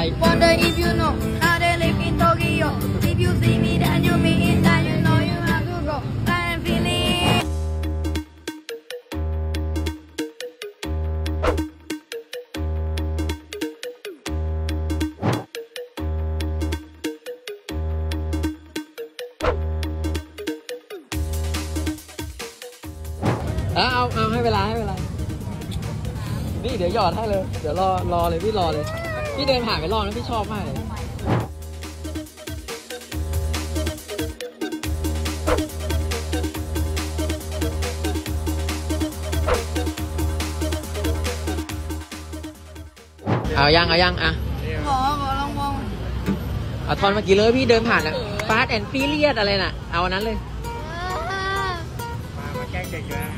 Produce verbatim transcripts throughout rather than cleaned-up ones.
I wonder if you know how they live in Tokyo. If you see me, then you mean that you know you have to go. I am feeling. เอา เอา เอาให้เวลาให้เวลานี่เดี๋ยวหยอดให้เลยเดี๋ยวรอรอเลยพี่รอเลยพี่เดินผ่านไปรอบแล้วพี่ชอบมากเลยเอายังเอายังอ่ะขอขอลองมองเอาทอนเมื่อกี้เลยพี่เดินผ่านอ่ะ Fast and Furious อะไรน่ะเอาอันนั้นเลยมาแกล้งเด็กอยู่นะ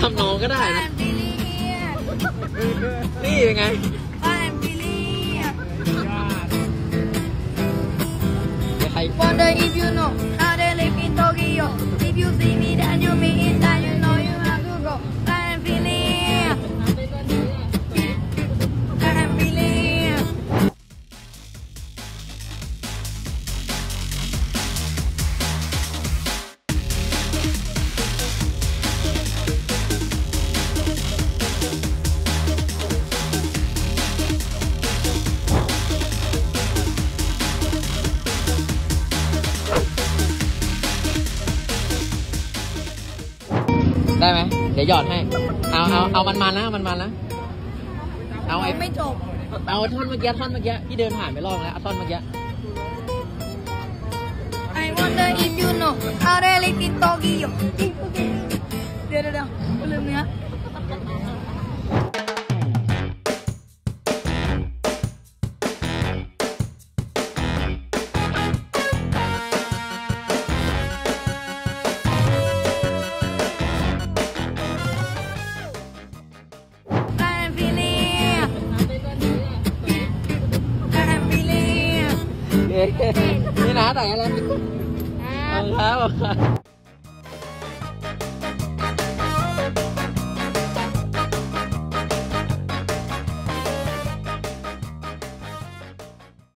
ทำน้องก็ได้นะนี่เป็นไงได้ไหมเดี๋ยวหยอดให้เอาเอาเอามันมานะมันมานะเอาไอ้ไม่จบเอาท่อนเมื่อกี้ท่อนเมื่อกี้พี่เดินผ่านไปลองแล้วเอาท่อนเมื่อกี้ I wonder if you know how they live in Tokyo เดี๋ยวเดี๋ยวลืมเนี้ยนี่นะแต่อะไรครับ